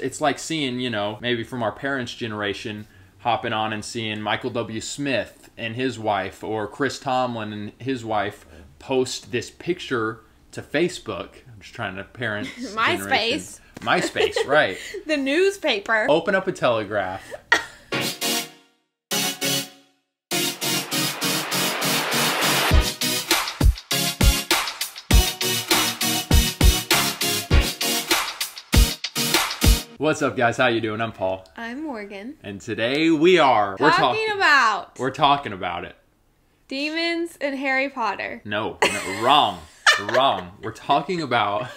It's like seeing, you know, maybe from our parents' generation, hopping on and seeing Michael W. Smith and his wife, or Chris Tomlin and his wife, post this picture to Facebook. I'm just trying to parent MySpace. MySpace, right. The newspaper. Open up a telegraph. What's up, guys? How you doing? I'm Paul. I'm Morgan. And today we are... We're talking about demons and Harry Potter. No, wrong. Wrong. We're talking about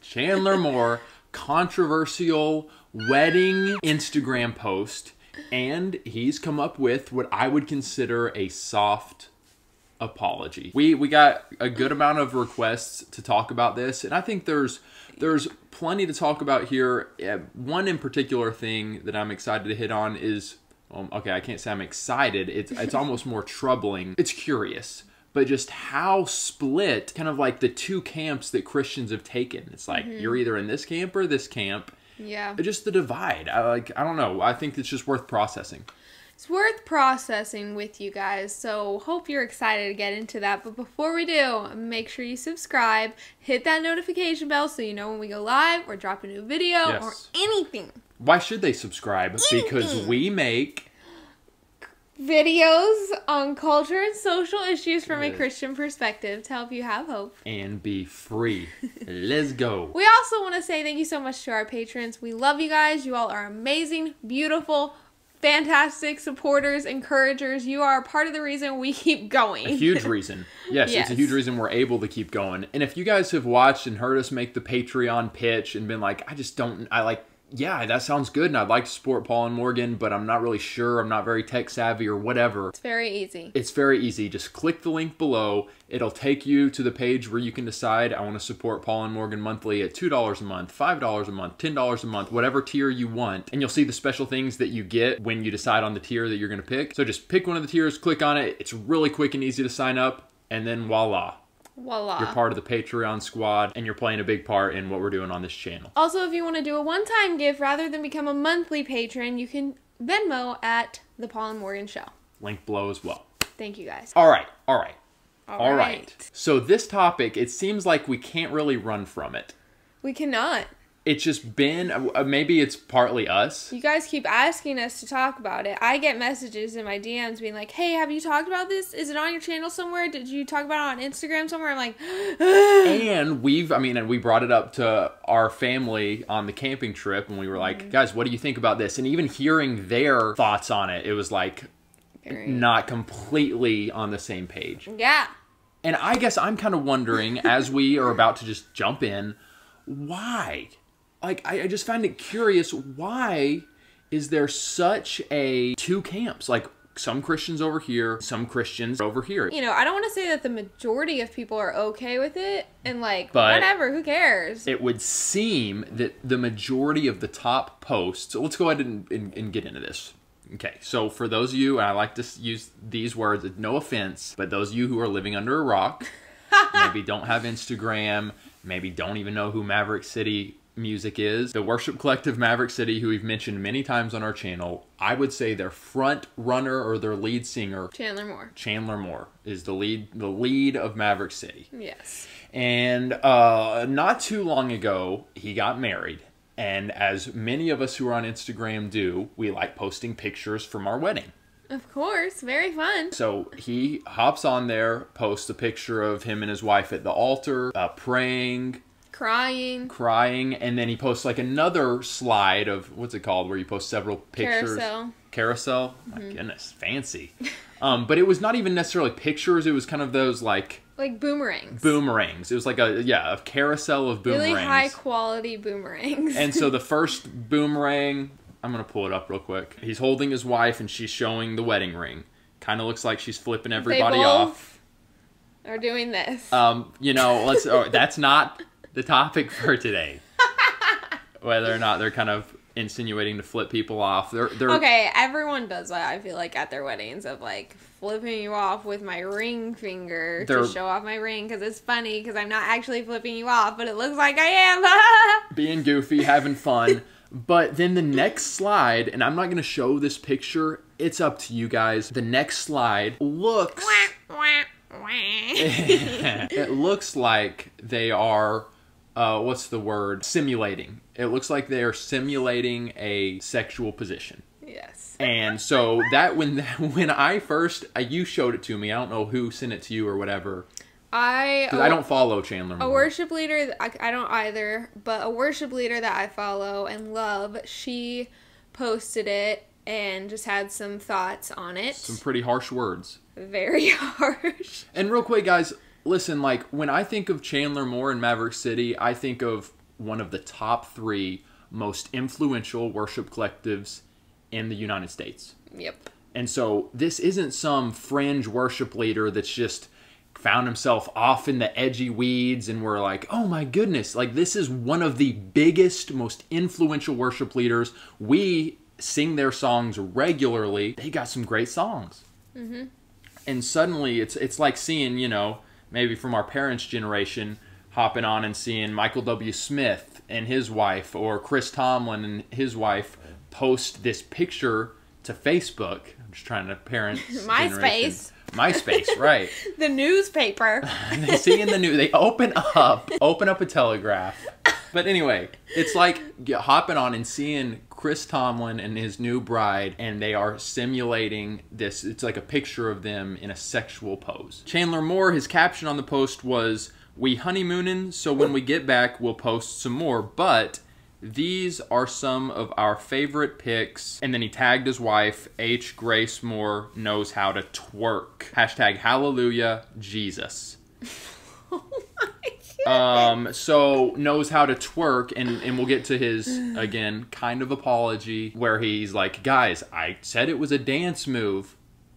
Chandler Moore, controversial wedding Instagram post, and he's come up with what I would consider a soft apology. We got a good amount of requests to talk about this, and I think there's plenty to talk about here. One in particular thing that I'm excited to hit on is, okay, I can't say I'm excited. It's almost more troubling. It's curious, but just how split kind of like the two camps that Christians have taken. It's like you're either in this camp or this camp. Yeah. Just the divide. I don't know. I think it's just worth processing. It's worth processing with you guys, so hope you're excited to get into that. But before we do, make sure you subscribe, hit that notification bell so you know when we go live or drop a new video or anything. Why should they subscribe? Anything. Because we make videos on culture and social issues from a Christian perspective to help you have hope and be free. Let's go. We also want to say thank you so much to our patrons. We love you guys. You all are amazing, beautiful, fantastic supporters, encouragers. You are part of the reason we keep going. A huge reason. Yes, it's a huge reason we're able to keep going. And if you guys have watched and heard us make the Patreon pitch and been like, yeah, that sounds good, and I'd like to support Paul and Morgan, but I'm not really sure, I'm not very tech savvy or whatever. It's very easy. It's very easy. Just click the link below. It'll take you to the page where you can decide, I want to support Paul and Morgan monthly at $2 a month, $5 a month, $10 a month, whatever tier you want. And you'll see the special things that you get when you decide on the tier that you're going to pick. So just pick one of the tiers, click on it. It's really quick and easy to sign up, and then voila. Voila. You're part of the Patreon squad, and you're playing a big part in what we're doing on this channel. Also, if you want to do a one-time gift rather than become a monthly patron, you can Venmo at The Paul and Morgan Show. Link below as well. Thank you, guys. All right. So this topic, it seems like we can't really run from it. We cannot. It's just been, maybe it's partly us. You guys keep asking us to talk about it. I get messages in my DMs being like, hey, have you talked about this? Is it on your channel somewhere? Did you talk about it on Instagram somewhere? I'm like, and we brought it up to our family on the camping trip, and we were like, guys, what do you think about this? And even hearing their thoughts on it, it was like, not completely on the same page. Yeah. And I guess I'm kind of wondering, as we are about to just jump in, why? Like, I just find it curious, why is there such a two camps? Like, some Christians over here, some Christians over here. You know, I don't want to say that the majority of people are okay with it, and like, but whatever, who cares? It would seem that the majority of the top posts, so let's go ahead and get into this. Okay, so for those of you, and I like to use these words, no offense, but those of you who are living under a rock, maybe don't have Instagram, maybe don't even know who Maverick City Music is, the worship collective Maverick City, who we've mentioned many times on our channel. I would say their front runner or their lead singer, Chandler Moore is the lead of Maverick City. Yes. And not too long ago, he got married. And as many of us who are on Instagram do, we like posting pictures from our wedding. Of course, very fun. So he hops on there, posts a picture of him and his wife at the altar, praying. Crying, and then he posts like another slide of, what's it called, where you post several pictures? Carousel? My goodness, fancy. But it was not even necessarily pictures, it was kind of those like boomerangs. Boomerangs. It was like a carousel of boomerangs. Really high quality boomerangs. And so the first boomerang, I'm going to pull it up real quick. He's holding his wife and she's showing the wedding ring. Kind of looks like she's flipping everybody off. They both are doing this. You know, that's not the topic for today, whether or not they're kind of insinuating to flip people off. They're okay, everyone does that, I feel like, at their weddings, of like flipping you off with my ring finger to show off my ring because it's funny because I'm not actually flipping you off, but it looks like I am. Being goofy, having fun. But then the next slide, and I'm not going to show this picture, it's up to you guys. The next slide looks... it looks like they are, what's the word? Simulating. It looks like they are simulating a sexual position. Yes. And so that when I first, you showed it to me. I don't know who sent it to you or whatever. I don't follow Chandler Moore. A worship leader, I don't either, but a worship leader that I follow and love, she posted it and just had some thoughts on it. Some pretty harsh words. Very harsh. And real quick, guys, listen, like, when I think of Chandler Moore and Maverick City, I think of one of the top 3 most influential worship collectives in the United States. Yep. And so this isn't some fringe worship leader that's just... found himself off in the edgy weeds and we're like, oh my goodness, like this is one of the biggest, most influential worship leaders. We sing their songs regularly. They got some great songs. Mm-hmm. And suddenly it's like seeing, you know, maybe from our parents' generation, hopping on and seeing Michael W. Smith and his wife or Chris Tomlin and his wife post this picture to Facebook. I'm just trying to parents' MySpace. MySpace, right. The newspaper. They see in the news. They open up a Telegraph. But anyway, it's like hopping on and seeing Chris Tomlin and his new bride, and they are simulating this. It's like a picture of them in a sexual pose. Chandler Moore, his caption on the post was, "We honeymoonin', so when we get back, we'll post some more. But these are some of our favorite pics." And then he tagged his wife, H. Grace Moore knows how to twerk. Hashtag hallelujah Jesus. Oh my God. So knows how to twerk, and we'll get to his, again, kind of apology where he's like, guys, I said it was a dance move.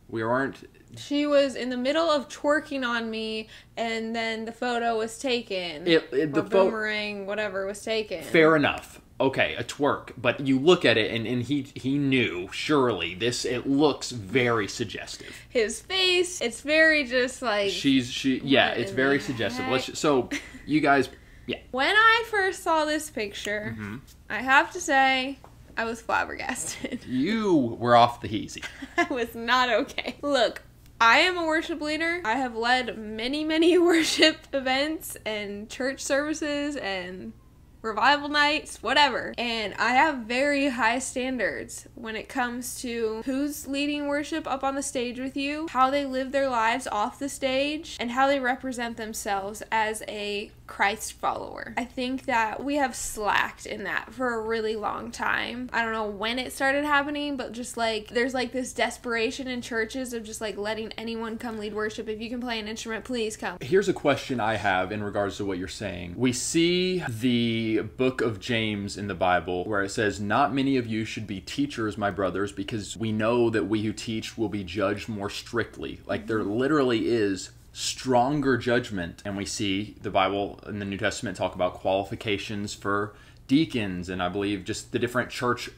We weren't... She was in the middle of twerking on me, and then the photo was taken. The boomerang, whatever, was taken. Fair enough. Okay, a twerk. But you look at it, and he knew, surely, this, it looks very suggestive. His face, it's very just like... yeah, it's very suggestive. So, you guys, yeah. When I first saw this picture, mm-hmm. I have to say... I was flabbergasted. You were off the heezy. I was not okay. Look, I am a worship leader. I have led many, many worship events and church services and revival nights, whatever. And I have very high standards when it comes to who's leading worship up on the stage with you, how they live their lives off the stage, and how they represent themselves as a Christ follower. I think that we have slacked in that for a really long time. I don't know when it started happening, but just like there's like this desperation in churches of just like letting anyone come lead worship. If you can play an instrument, please come. Here's a question I have in regards to what you're saying. We see the book of James in the Bible where it says, "Not many of you should be teachers, my brothers, because we know that we who teach will be judged more strictly." Like there literally is stronger judgment, and we see the Bible in the New Testament talk about qualifications for deacons, and I believe just the different church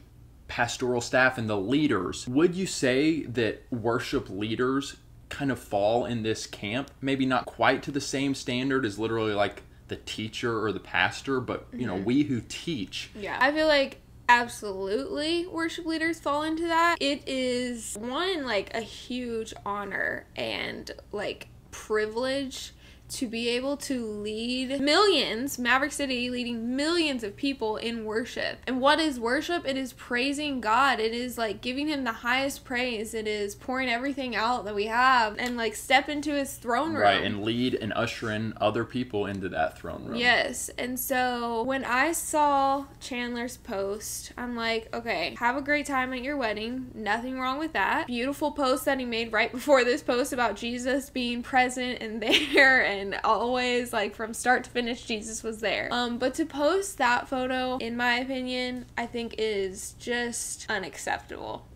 pastoral staff and the leaders. Would you say that worship leaders kind of fall in this camp? Maybe not quite to the same standard as literally like the teacher or the pastor, but you know, we who teach. Yeah, I feel like absolutely worship leaders fall into that. It is one, like a huge honor and like privilege to be able to lead millions, Maverick City leading millions of people in worship. And what is worship? It is praising God. It is like giving him the highest praise. It is pouring everything out that we have and like step into his throne room. Right, and lead and usher in other people into that throne room. Yes, and so when I saw Chandler's post, I'm like, okay, have a great time at your wedding. Nothing wrong with that. Beautiful post that he made right before this post about Jesus being present and there and always, like, from start to finish, Jesus was there. But to post that photo, in my opinion, I think is just unacceptable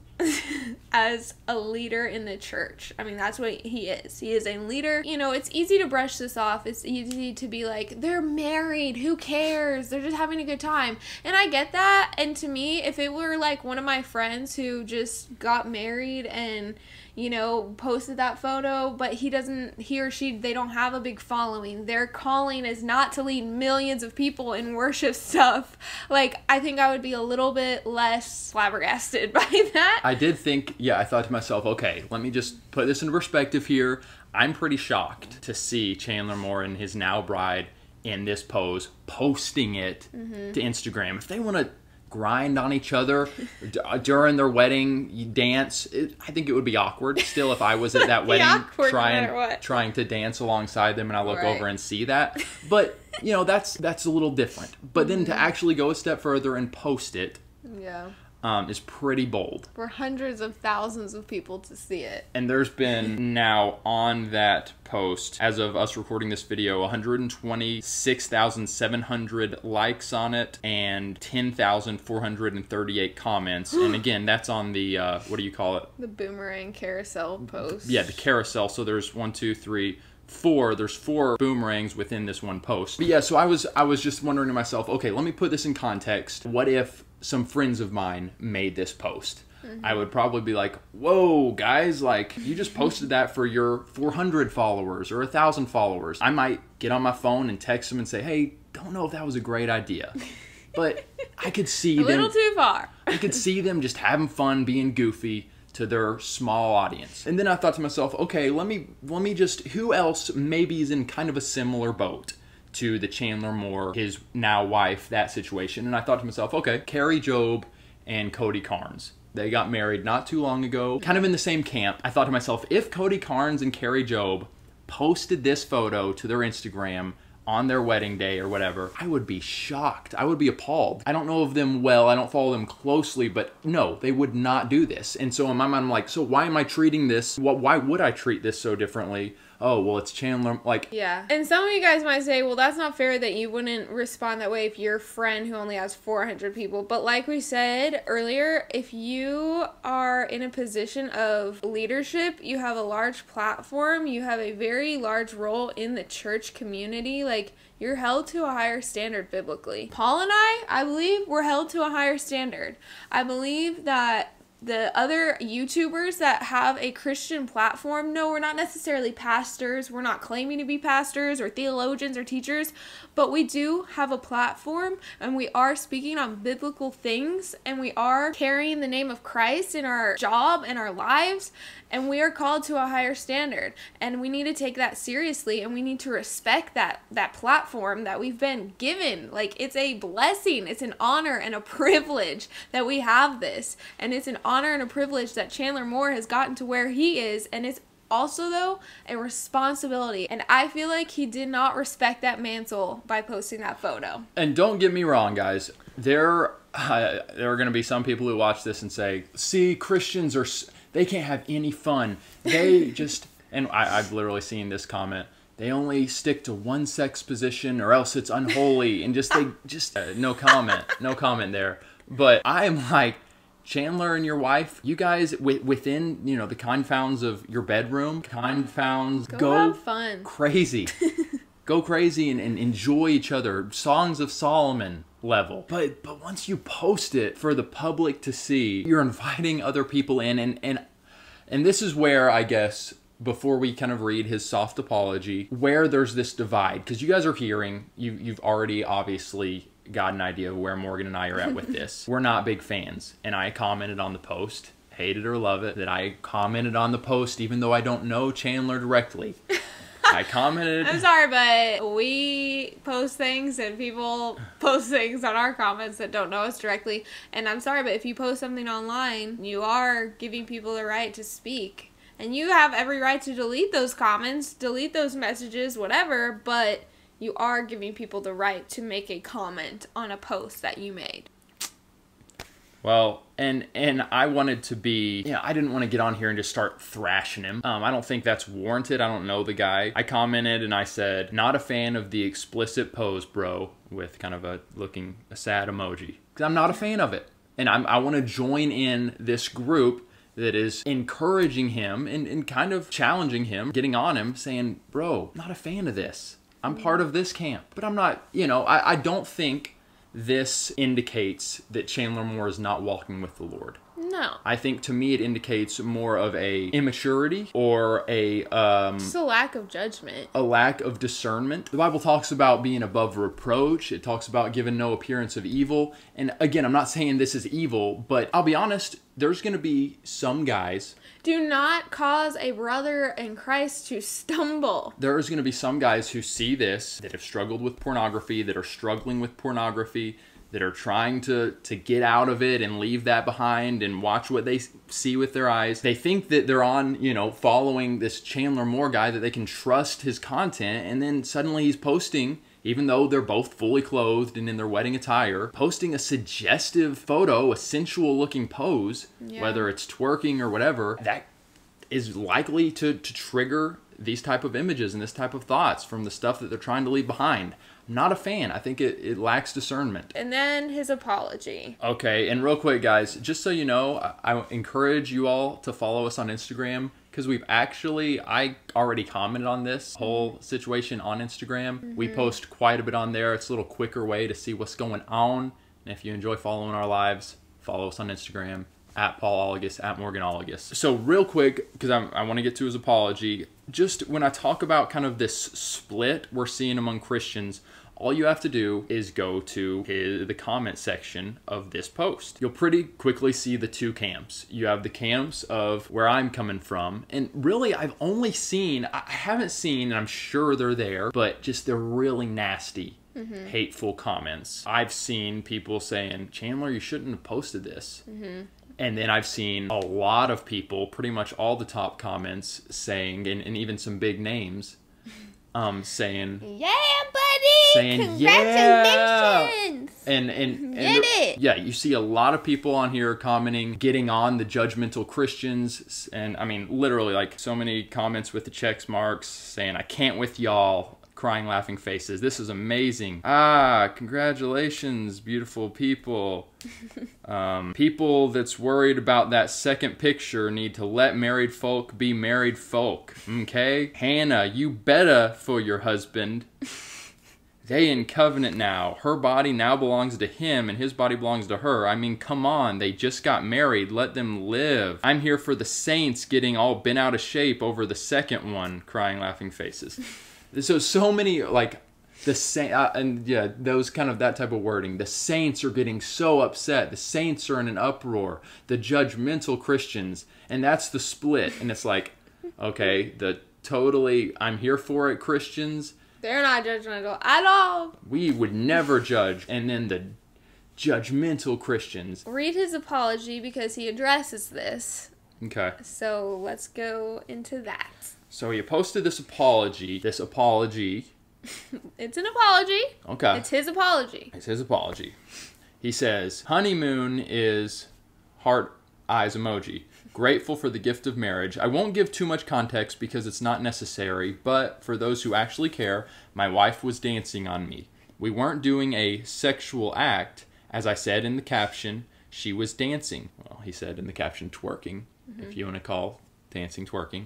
as a leader in the church. I mean, that's what he is. He is a leader. You know, it's easy to brush this off. It's easy to be like, they're married. Who cares? They're just having a good time. And I get that. And to me, if it were, like, one of my friends who just got married and... you know, posted that photo, but he or she don't have a big following. Their calling is not to lead millions of people in worship stuff. Like, I think I would be a little bit less flabbergasted by that. I did think, yeah, I thought to myself, okay, let me just put this into perspective here. I'm pretty shocked to see Chandler Moore and his now bride in this pose, posting it to Instagram. If they want to grind on each other during their wedding dance, I think it would be awkward still if I was at that wedding trying to dance alongside them and I look over and see that. But, you know, that's a little different. But then to actually go a step further and post it is pretty bold. For hundreds of thousands of people to see it. And there's been now on that post, as of us recording this video, 126,700 likes on it and 10,438 comments. And again, that's on the, what do you call it? The boomerang carousel post. Yeah, the carousel. So there's 1, 2, 3, 4, there's 4 boomerangs within this one post. But yeah, so I was just wondering to myself, okay, let me put this in context. What if some friends of mine made this post? I would probably be like, whoa, guys, like, you just posted that for your 400 followers or 1,000 followers. I might get on my phone and text them and say, hey, don't know if that was a great idea. But I could see them. A little too far. I could see them just having fun, being goofy to their small audience. And then I thought to myself, okay, let me just, who else maybe is in kind of a similar boat to the Chandler Moore, his now wife, that situation? And I thought to myself, okay, Kari Jobe and Cody Carnes. They got married not too long ago, kind of in the same camp. I thought to myself, if Cody Carnes and Kari Jobe posted this photo to their Instagram on their wedding day or whatever, I would be shocked. I would be appalled. I don't know of them well. I don't follow them closely, but no, they would not do this. And so in my mind, I'm like, so why am I treating this? Why would I treat this so differently? Oh, well, it's Chandler, like... Yeah. And some of you guys might say, well, that's not fair that you wouldn't respond that way if you're a friend who only has 400 people. But like we said earlier, if you are in a position of leadership, you have a large platform, you have a very large role in the church community, like... You're held to a higher standard biblically. Paul and I believe, we're held to a higher standard. I believe that the other YouTubers that have a Christian platform, no, we're not necessarily pastors, we're not claiming to be pastors or theologians or teachers, but we do have a platform and we are speaking on biblical things and we are carrying the name of Christ in our job and our lives, and we are called to a higher standard, and we need to take that seriously, and we need to respect that platform that we've been given. Like, it's a blessing, it's an honor and a privilege that we have this, and it's an honor and a privilege that Chandler Moore has gotten to where he is, and it's also, though, a responsibility. And I feel like he did not respect that mantle by posting that photo. And don't get me wrong, guys. There are going to be some people who watch this and say, see, Christians are, they can't have any fun. They just, and I've literally seen this comment, they only stick to one sex position or else it's unholy. And just, no comment, no comment there. But I am like, Chandler and your wife, you guys, within, you know, the confounds of your bedroom, confounds, go have fun. Crazy. Go crazy and enjoy each other. Songs of Solomon level. But once you post it for the public to see, you're inviting other people in. And this is where, I guess, before we kind of read his soft apology, where there's this divide. Because you guys are hearing, you've already obviously got an idea of where Morgan and I are at with this. We're not big fans, and I commented on the post, hate it or love it, that I commented on the post even though I don't know Chandler directly. I commented. I'm sorry, but we post things and people post things on our comments that don't know us directly, and I'm sorry, but if you post something online, you are giving people the right to speak. And you have every right to delete those comments, delete those messages, whatever, but you are giving people the right to make a comment on a post that you made. Well, and I wanted to be, you know, I didn't want to get on here and just start thrashing him. I don't think that's warranted. I don't know the guy. I commented and I said, not a fan of the explicit pose, bro, with kind of a sad emoji. Because I'm not a fan of it. And I want to join in this group that is encouraging him and kind of challenging him, getting on him, saying, bro, not a fan of this. I'm part of this camp, but I'm not, you know, I don't think this indicates that Chandler Moore is not walking with the Lord. No. I think to me it indicates more of a immaturity or a just a lack of judgment. A lack of discernment. The Bible talks about being above reproach. It talks about giving no appearance of evil. And again, I'm not saying this is evil, but I'll be honest, there's going to be some guys. Do not cause a brother in Christ to stumble. There is going to be some guys who see this, that have struggled with pornography, that are struggling with pornography, that are trying to get out of it and leave that behind and watch what they see with their eyes. They think that they're on, you know, following this Chandler Moore guy, that they can trust his content, and then suddenly he's posting, even though they're both fully clothed and in their wedding attire, posting a suggestive photo, a sensual looking pose, whether it's twerking or whatever, that is likely to trigger these type of images and this type of thoughts from the stuff that they're trying to leave behind. Not a fan. I think it lacks discernment. And then his apology. Okay, and real quick, guys, just so you know, I encourage you all to follow us on Instagram, because we've actually, I already commented on this whole situation on Instagram. We post quite a bit on there. It's a little quicker way to see what's going on. And if you enjoy following our lives, follow us on Instagram, at Paul Oligus, at Morgan Oligus. So real quick, because I want to get to his apology, just when I talk about kind of this split we're seeing among Christians, all you have to do is go to the comment section of this post. You'll pretty quickly see the two camps. You have the camps of where I'm coming from, and really I've only seen, I haven't seen, and I'm sure they're there, but just they're really nasty, hateful comments. I've seen people saying, Chandler, you shouldn't have posted this. And then I've seen a lot of people, pretty much all the top comments saying, and even some big names, saying, yeah, buddy, congratulations, and yeah, you see a lot of people on here commenting, getting on the judgmental Christians, and I mean, literally, like, so many comments with the check marks saying, I can't with y'all, crying, laughing faces, this is amazing, ah, congratulations, beautiful people. People that's worried about that second picture need to let married folk be married folk, okay? Hannah, you better for your husband. They in covenant now. Her body now belongs to him and his body belongs to her. I mean, come on, they just got married. Let them live. I'm here for the saints getting all bent out of shape over the second one, crying, laughing faces. So many, like, the saint, and yeah, those kind of, that type of wording. The saints are getting so upset. The saints are in an uproar. The judgmental Christians. And that's the split. And it's like, okay, the totally, I'm here for it Christians. They're not judgmental at all. We would never judge. And then the judgmental Christians. Read his apology, because he addresses this. Okay. So let's go into that. So he posted this apology. This apology. It's an apology. Okay. It's his apology. It's his apology. He says, honeymoon is heart eyes emoji. Grateful for the gift of marriage. I won't give too much context because it's not necessary, but for those who actually care, my wife was dancing on me. We weren't doing a sexual act. As I said in the caption, she was dancing. Well, he said in the caption, twerking, if you want to call dancing twerking.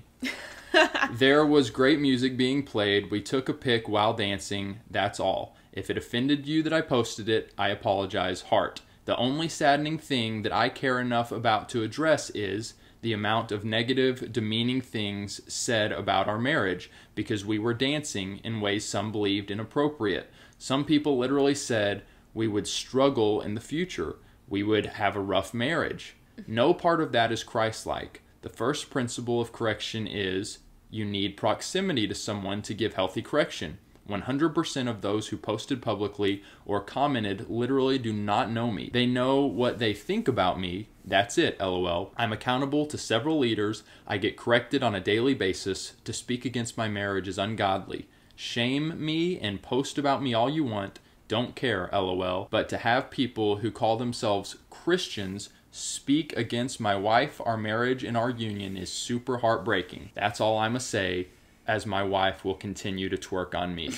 There was great music being played. We took a pic while dancing. That's all. If it offended you that I posted it, I apologize. Heart. The only saddening thing that I care enough about to address is the amount of negative, demeaning things said about our marriage, because we were dancing in ways some believed inappropriate. Some people literally said we would struggle in the future. We would have a rough marriage. No part of that is Christ-like. The first principle of correction is you need proximity to someone to give healthy correction. 100% of those who posted publicly or commented literally do not know me. They know what they think about me. That's it, LOL. I'm accountable to several leaders. I get corrected on a daily basis. To speak against my marriage is ungodly. Shame me and post about me all you want. Don't care, LOL. But to have people who call themselves Christians speak against my wife, our marriage, and our union is super heartbreaking. That's all I'ma say, as my wife will continue to twerk on me.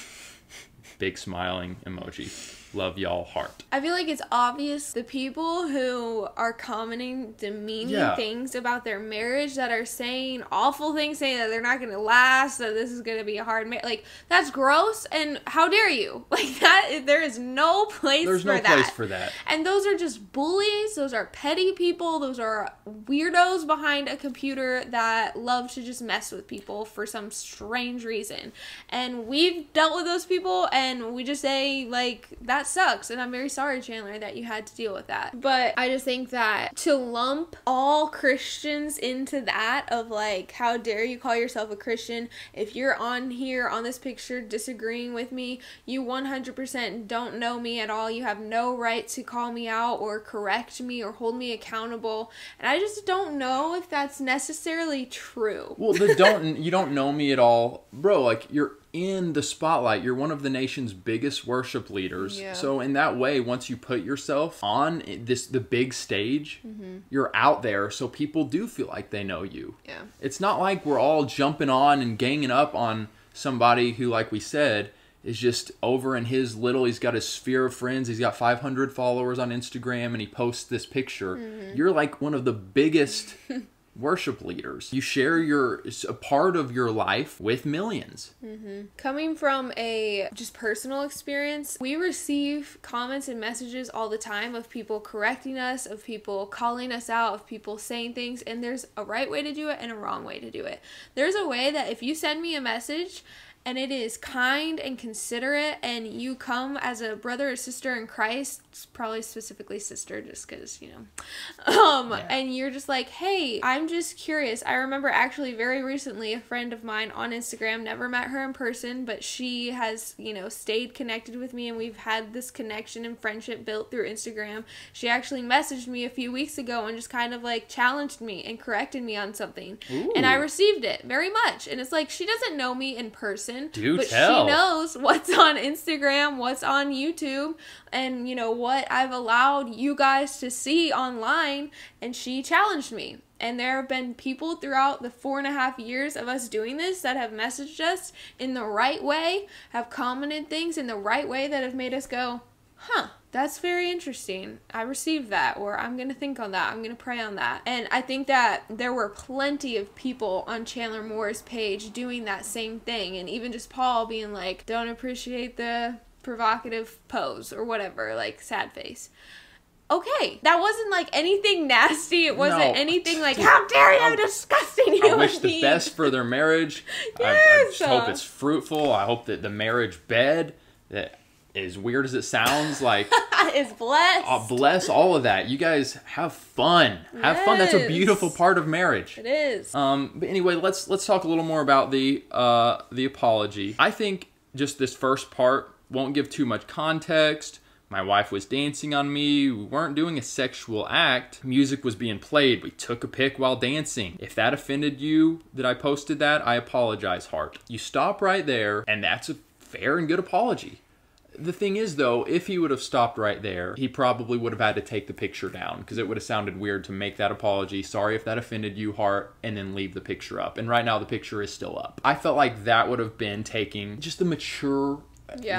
Big smiling emoji. love y'all heart. I feel like it's obvious the people who are commenting demeaning things about their marriage, that are saying awful things, saying that they're not going to last, that this is going to be a hard marriage. Like, that's gross, and how dare you? Like, that, there is no place for that. There's no place for that. And those are just bullies. Those are petty people. Those are weirdos behind a computer that love to just mess with people for some strange reason. And we've dealt with those people, and we just say, like, that sucks, and I'm very sorry, Chandler, that you had to deal with that. But I just think that to lump all Christians into that of, like, how dare you call yourself a Christian? If you're on here, on this picture, disagreeing with me, you 100% don't know me at all. You have no right to call me out or correct me or hold me accountable. And I just don't know if that's necessarily true. Well, the don't, you don't know me at all. Bro, like, you're in the spotlight. You're one of the nation's biggest worship leaders. Yeah. So in that way, once you put yourself on the big stage, you're out there, so people do feel like they know you. Yeah. It's not like we're all jumping on and ganging up on somebody who, like we said, is just over in his little, he's got his sphere of friends, he's got 500 followers on Instagram, and he posts this picture. You're like one of the biggest worship leaders. You share a part of your life with millions. Coming from a just personal experience, we receive comments and messages all the time of people correcting us, of people calling us out, of people saying things, and there's a right way to do it and a wrong way to do it. There's a way that if you send me a message and it is kind and considerate, and you come as a brother or sister in Christ, probably specifically sister, just because, you know, and you're just like, hey, I'm just curious. I remember actually very recently a friend of mine on Instagram, never met her in person, but she has, you know, stayed connected with me, and we've had this connection and friendship built through Instagram. She actually messaged me a few weeks ago and just kind of like challenged me and corrected me on something. Ooh. And I received it very much. And it's like, she doesn't know me in person. But tell. She knows what's on Instagram, what's on YouTube, and, you know, what I've allowed you guys to see online, and she challenged me. And there have been people throughout the 4.5 years of us doing this that have messaged us in the right way, have commented things in the right way that have made us go, huh, that's very interesting. I received that, or I'm going to think on that. I'm going to pray on that. And I think that there were plenty of people on Chandler Moore's page doing that same thing. And even just Paul being like, don't appreciate the provocative pose or whatever, like sad face. Okay, that wasn't like anything nasty. It wasn't anything like, how dare you, disgusting human being. I wish the best for their marriage. I just hope it's fruitful. I hope that the marriage bed, that, as weird as it sounds, like, is blessed. Bless all of that. You guys have fun. Yes. Have fun. That's a beautiful part of marriage. It is. But anyway, let's talk a little more about the apology. I think just this first part won't give too much context. My wife was dancing on me. We weren't doing a sexual act. Music was being played. We took a pic while dancing. If that offended you that I posted that, I apologize, heart. You stop right there, and that's a fair and good apology. The thing is, though, if he would have stopped right there, he probably would have had to take the picture down, because it would have sounded weird to make that apology, sorry if that offended you, heart, and then leave the picture up. And right now the picture is still up. I felt like that would have been taking just the mature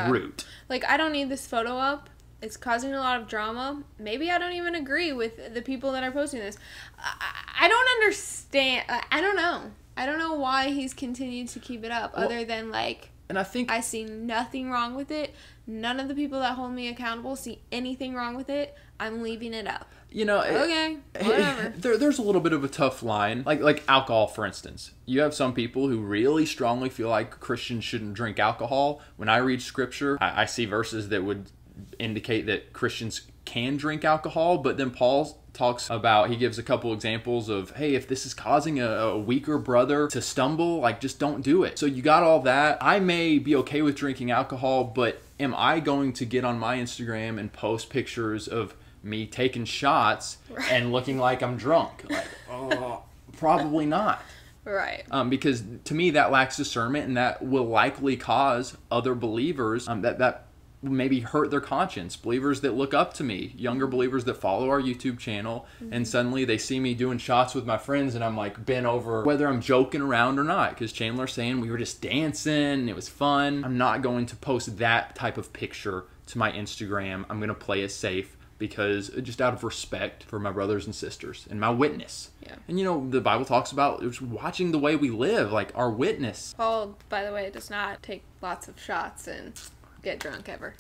route. Like, I don't need this photo up. It's causing a lot of drama. Maybe I don't even agree with the people that are posting this. I don't understand. I don't know. I don't know why he's continued to keep it up, other than, like, and I think I see nothing wrong with it. None of the people that hold me accountable see anything wrong with it. I'm leaving it up. You know, okay, whatever. There's a little bit of a tough line. Like alcohol, for instance. You have some people who really strongly feel like Christians shouldn't drink alcohol. When I read scripture, I see verses that would indicate that Christians can drink alcohol, but then Paul talks about, he gives a couple examples of, hey, if this is causing a weaker brother to stumble, like, just don't do it. So you got all that. I may be okay with drinking alcohol, but am I going to get on my Instagram and post pictures of me taking shots and looking like I'm drunk? Like, oh, probably not. Right. Because to me, that lacks discernment, and that will likely cause other believers that maybe hurt their conscience. Believers that look up to me, younger believers that follow our YouTube channel, and suddenly they see me doing shots with my friends, and I'm like bent over, whether I'm joking around or not, because Chandler's saying we were just dancing, it was fun. I'm not going to post that type of picture to my Instagram. I'm going to play it safe because just out of respect for my brothers and sisters and my witness. Yeah. And, you know, the Bible talks about just watching the way we live, like our witness. Paul, by the way, does not take lots of shots and get drunk ever.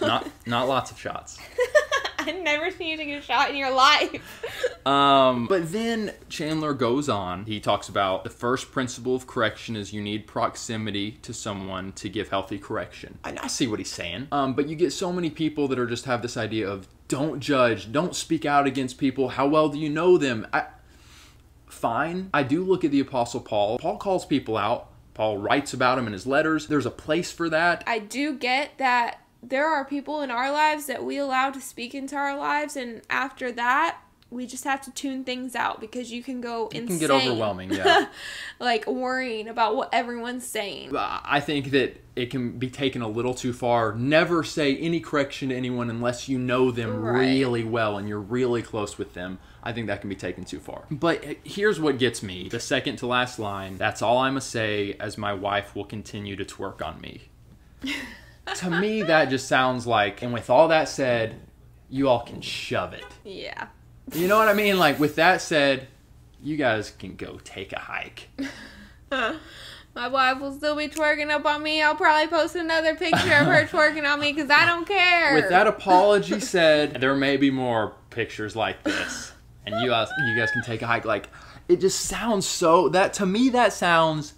Not lots of shots. I've never seen you take a shot in your life. But then Chandler goes on. He talks about the first principle of correction is you need proximity to someone to give healthy correction. And I see what he's saying. But you get so many people that are just have this idea of don't judge, don't speak out against people. How well do you know them? Fine. I do look at the Apostle Paul. Paul calls people out. Paul writes about them in his letters. There's a place for that. I do get that. There are people in our lives that we allow to speak into our lives, and after that, we just have to tune things out because you can go insane. It can get overwhelming, yeah. Like, worrying about what everyone's saying. I think that it can be taken a little too far. Never say any correction to anyone unless you know them really well and you're really close with them. I think that can be taken too far. But here's what gets me. The second to last line, that's all I must say as my wife will continue to twerk on me. To me, that just sounds like, and with all that said, you all can shove it. Yeah. You know what I mean? Like, with that said, you guys can go take a hike. My wife will still be twerking up on me. I'll probably post another picture of her twerking on me because I don't care. With that apology said, there may be more pictures like this. And you guys can take a hike. Like, it just sounds so, that to me, that sounds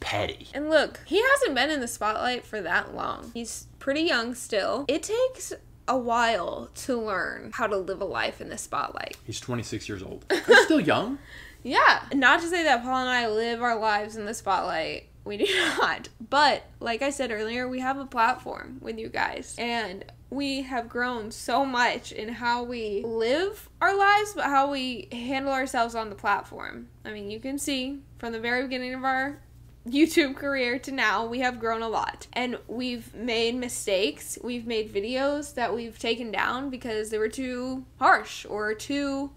petty. And look, he hasn't been in the spotlight for that long. He's pretty young still. It takes a while to learn how to live a life in the spotlight. He's 26 years old. He's still young. Yeah. Not to say that Paul and I live our lives in the spotlight. We do not. But like I said earlier, we have a platform with you guys. And we have grown so much in how we live our lives, but how we handle ourselves on the platform. I mean, you can see from the very beginning of our YouTube career to now, we have grown a lot, and we've made mistakes. We've made videos that we've taken down because they were too harsh or too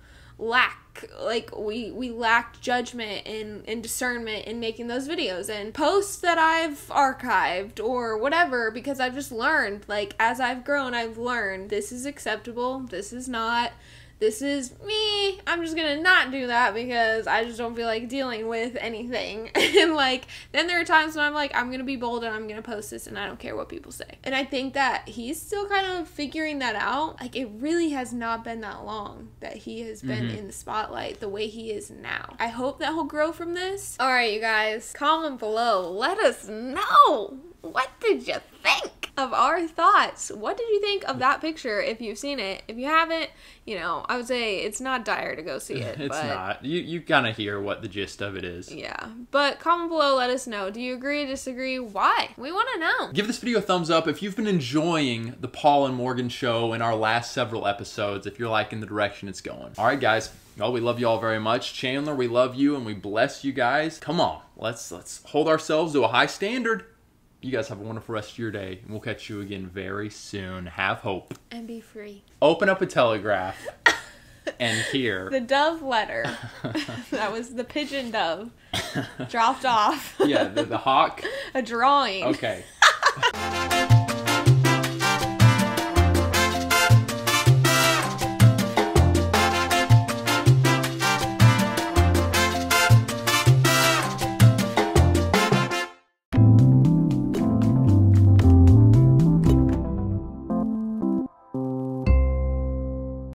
we lacked judgment and discernment in making those videos, and posts that I've archived or whatever, because I've just learned, like, as I've grown, I've learned this is acceptable, this is not. This is me. I'm just gonna not do that because I just don't feel like dealing with anything. And like, then there are times when I'm like, I'm gonna be bold and I'm gonna post this and I don't care what people say. And I think that he's still kind of figuring that out. Like, it really has not been that long that he has been in the spotlight the way he is now. I hope that he'll grow from this. All right, you guys, comment below. Let us know. What did you think of our thoughts? What did you think of that picture if you've seen it? If you haven't, you know, I would say it's not dire to go see it. It's not. You kind of hear what the gist of it is. Yeah. But comment below, let us know. Do you agree, disagree, why? We want to know. Give this video a thumbs up if you've been enjoying the Paul and Morgan show in our last several episodes, if you're liking the direction it's going. All right, guys. Well, we love you all very much. Chandler, we love you and we bless you guys. Come on. Let's hold ourselves to a high standard. You guys have a wonderful rest of your day, and we'll catch you again very soon. Have hope. And be free. Open up a telegraph and hear. The dove letter. That was the pigeon dove. Dropped off. Yeah, the hawk. A drawing. Okay.